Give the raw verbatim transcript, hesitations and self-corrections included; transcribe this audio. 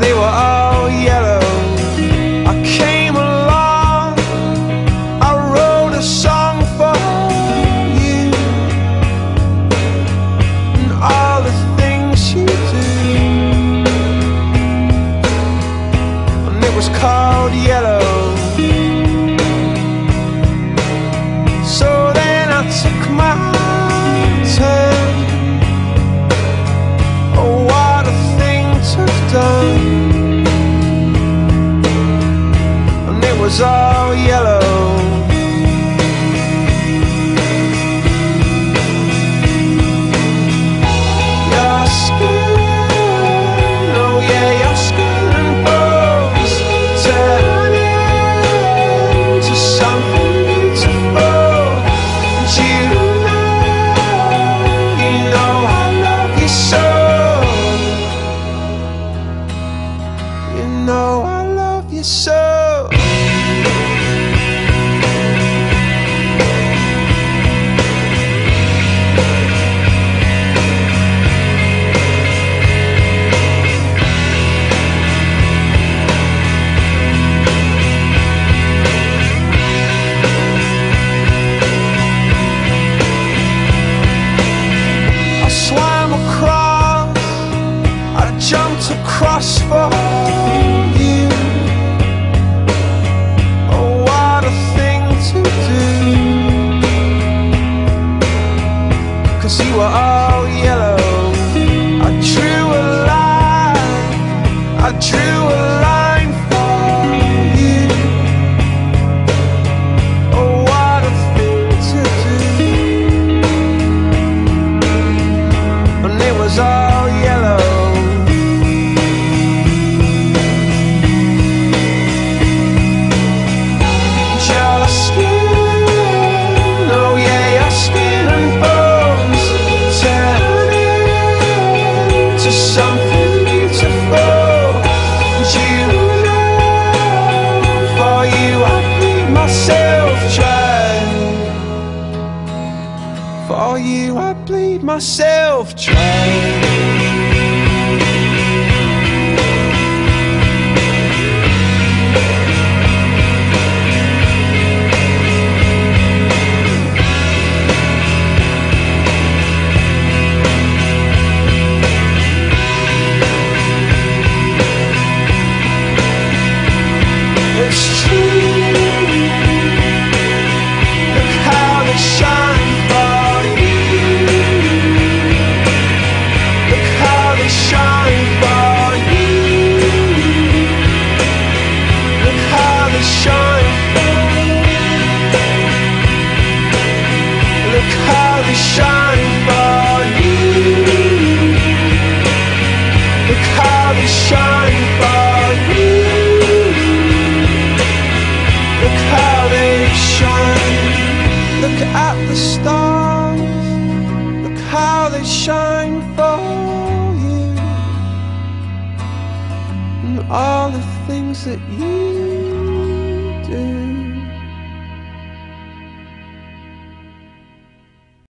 they were all yellow. I came along, I wrote a song for you, and all the things you do, and it was called Yellow. So then I took my turn. Done. And it was all yellow. Your skin, oh yeah, your skin and bones turn into something beautiful. And you know, you know I love you so. You know I love you so. I swam across, I jumped across for. You were all yellow. I drew a line, I drew a line for you. Oh, what a thing to do. And it was all yellow. Your skin, oh yeah, your skin and bones to something beautiful. And you know, for you I'd leave myself dry. For you I'd leave myself dry. It's true. Look how they shine for you. Look how they shine for you. Look how they shine for you. Look how they shine for you. Look how they shine for you. Look at the stars, look how they shine for you, and all the things that you do.